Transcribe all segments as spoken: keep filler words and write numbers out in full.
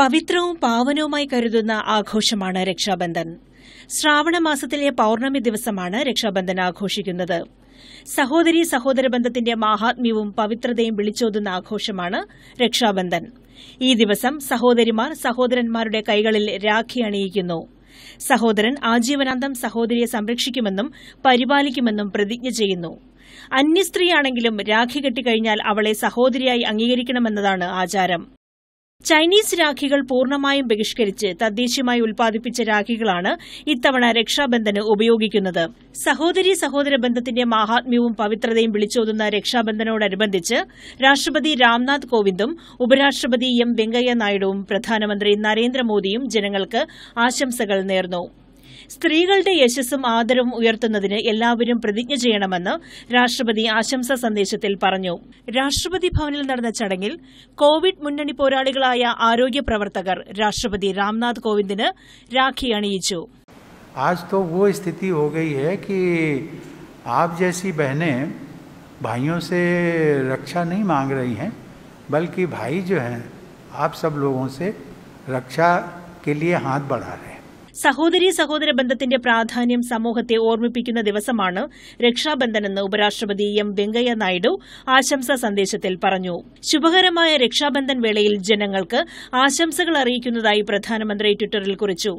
പവിത്രവും പാവനവുമായി കരുതുന്ന ആഘോഷമാണ് രക്ഷാബന്ധൻ. ശ്രാവണ മാസത്തിലെ പൌർണമി ദിവസമാണ് രക്ഷാബന്ധൻ ആഘോഷിക്കുന്നത്. സഹോദരീ സഹോദര ബന്ധത്തിന്റെ മാഹാത്മ്യവും പവിത്രതയും വിളിച്ചോതുന്ന ആഘോഷമാണ് രക്ഷാബന്ധൻ. ഈ ദിവസം സഹോദരിമാർ സഹോദരന്മാരുടെ കൈകളിൽ രാഖി അണിയിക്കുന്നു. സഹോദരൻ ആജീവനാന്തം സഹോദരിയെ സംരക്ഷിക്കുമെന്നും പരിപാലിക്കുമെന്നും പ്രതിജ്ഞ ചെയ്യുന്നു. അന്യസ്ത്രീയാണെങ്കിലും രാഖി കെട്ടിക്കഴിഞ്ഞാൽ അവളെ സഹോദരിയായി അംഗീകരിക്കണമെന്നതാണ് ആചാരം. ചൈനീസ് രാഖികൾ പൂർണ്ണമായും ബഹിഷ്കരിച്ച് തദ്ദേശീയമായി ഉൽപ്പാദിപ്പിച്ച രാഖികളാണ് ഇത്തവണ രക്ഷാബന്ധന് ഉപയോഗിക്കുന്നത്. സഹോദരീ സഹോദര ബന്ധത്തിന്റെ മാഹാത്മ്യവും പവിത്രതയും വിളിച്ചോതുന്ന രക്ഷാബന്ധനോടനുബന്ധിച്ച് രാഷ്ട്രപതി രാംനാഥ് കോവിന്ദും ഉപരാഷ്ട്രപതി എം വെങ്കയ്യ നായിഡുവും പ്രധാനമന്ത്രി നരേന്ദ്രമോദിയും ജനങ്ങൾക്ക് ആശംസകൾ നേർന്നു. സ്ത്രീകളുടെ യശസ്സും ആദരവും ഉയർത്തുന്നതിന് എല്ലാവരും പ്രതിജ്ഞ ചെയ്യണമെന്ന് രാഷ്ട്രപതി ആശംസാ സന്ദേശത്തിൽ പറഞ്ഞു. രാഷ്ട്രപതി ഭവനിൽ നടന്ന ചടങ്ങിൽ കോവിഡ് മുന്നണി പോരാളികളായ ആരോഗ്യ പ്രവർത്തകർ രാഷ്ട്രപതി രാംനാഥ് കോവിന്ദിന് രാഖി അണിയിച്ചു. आज तो वो स्थिति हो गई है कि आप जैसी बहनें भाइयों से रक्षा नहीं मांग रही हैं, बल्कि भाई जो हैं आप सब लोगों से रक्षा के लिए हाथ बढ़ा रहे हैं. സഹോദരീ സഹോദര ബന്ധത്തിന്റെ പ്രാധാന്യം സമൂഹത്തെ ഓർമ്മിപ്പിക്കുന്ന ദിവസമാണ് രക്ഷാബന്ധനെന്ന് ഉപരാഷ്ട്രപതി എം വെങ്കയ്യ നായിഡു ആശംസാ സന്ദേശത്തിൽ പറഞ്ഞു. ശുഭകരമായ രക്ഷാബന്ധൻ വേളയിൽ ജനങ്ങൾക്ക് ആശംസകൾ അറിയിക്കുന്നതായി പ്രധാനമന്ത്രി ട്വിറ്ററിൽ കുറിച്ചു.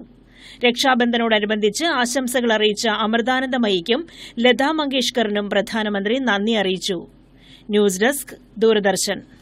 രക്ഷാബന്ധനോടനുബന്ധിച്ച് ആശംസകൾ അറിയിച്ച അമൃതാനന്ദമയിക്കും ലതാ മങ്കേഷ്കറിനും പ്രധാനമന്ത്രി നന്ദി അറിയിച്ചു. News desk Doordarshan.